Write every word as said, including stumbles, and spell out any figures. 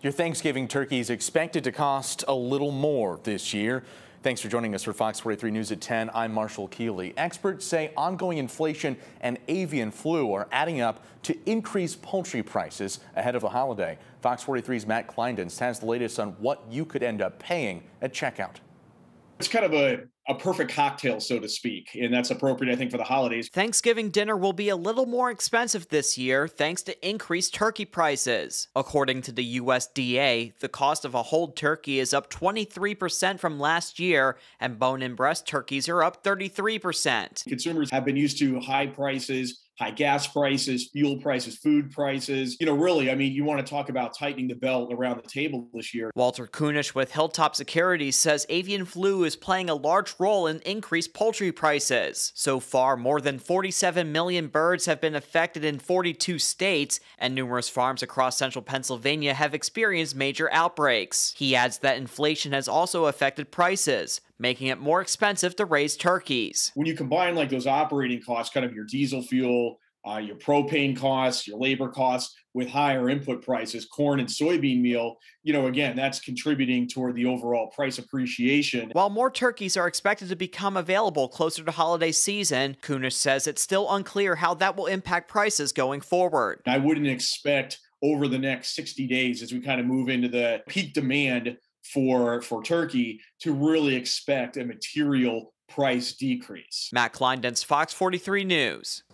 Your Thanksgiving turkey is expected to cost a little more this year. Thanks for joining us for Fox forty-three News at ten. I'm Marshall Keeley. Experts say ongoing inflation and avian flu are adding up to increased poultry prices ahead of the holiday. Fox forty-three's Matt Kleindon has the latest on what you could end up paying at checkout. It's kind of a A perfect cocktail, so to speak, and that's appropriate, I think, for the holidays. Thanksgiving dinner will be a little more expensive this year thanks to increased turkey prices. According to the U S D A, the cost of a whole turkey is up twenty-three percent from last year, and bone-in breast turkeys are up thirty-three percent. Consumers have been used to high prices, high gas prices, fuel prices, food prices. You know, really, I mean, you want to talk about tightening the belt around the table this year. Walter Kunisch with Hilltop Securities says avian flu is playing a large role in increased poultry prices. So far, more than forty-seven million birds have been affected in forty-two states, and numerous farms across central Pennsylvania have experienced major outbreaks. He adds that inflation has also affected prices, making it more expensive to raise turkeys. When you combine like those operating costs, kind of your diesel fuel, uh, your propane costs, your labor costs, with higher input prices, corn and soybean meal, you know, again, that's contributing toward the overall price appreciation. While more turkeys are expected to become available closer to holiday season, Kunisch says it's still unclear how that will impact prices going forward. I wouldn't expect over the next sixty days, as we kind of move into the peak demand for, for turkey, to really expect a material price decrease. Matt Kleindon, Fox forty-three News.